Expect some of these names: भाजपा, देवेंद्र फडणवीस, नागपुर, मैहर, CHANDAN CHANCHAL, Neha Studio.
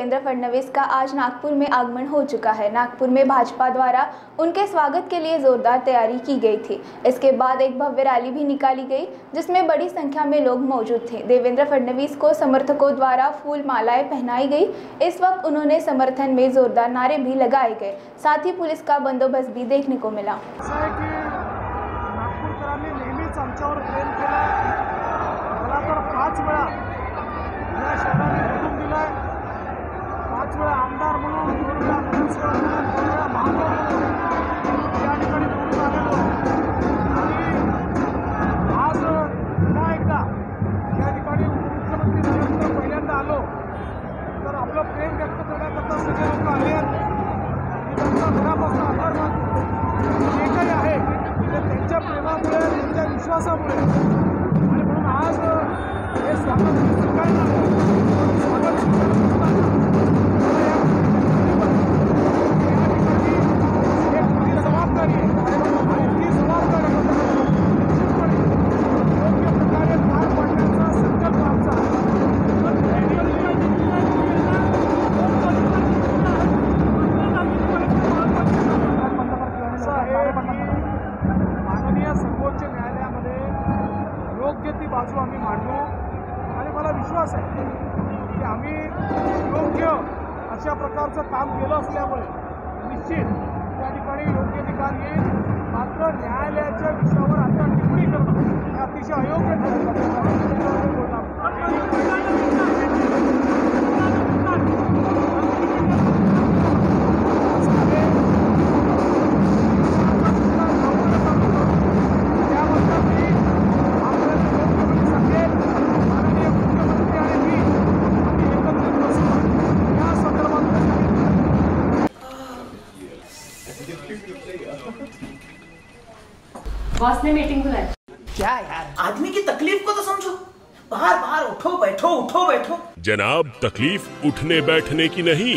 देवेंद्र फडणवीस का आज नागपुर में आगमन हो चुका है। नागपुर में भाजपा द्वारा उनके स्वागत के लिए जोरदार तैयारी की गई थी। इसके बाद एक भव्य रैली भी निकाली गई जिसमें बड़ी संख्या में लोग मौजूद थे। देवेंद्र फडणवीस को समर्थकों द्वारा फूल मालाएं पहनाई गई। इस वक्त उन्होंने समर्थन में जोरदार नारे भी लगाए गए, साथ ही पुलिस का बंदोबस्त भी देखने को मिला। प्रेम व्यक्त करण्याकरता सगळे लोक आले आहेत। त्यांचा मनापासून आभार मानतो। जे काही आहे ते त्यांच्या प्रेमामुळे, त्यांच्या विश्वासामुळे आणि म्हणून आज हे स्वागत स्वीकारणार आहोत। स्वागत योग्य ती बाजू आम्ही मांडू आणि मला विश्वास आहे की आम्ही योग्य अशा प्रकारचं काम केलं असल्यामुळे निश्चित त्या ठिकाणी योग्य निकाल येईल। मात्र न्यायालयाच्या विषयावर आता टिप्पणी करणं हे अतिशय अयोग्य बॉस ने मीटिंग बुलाई। क्या यार, आदमी की तकलीफ को तो समझो। बाहर बाहर उठो बैठो। जनाब, तकलीफ उठने बैठने की नहीं,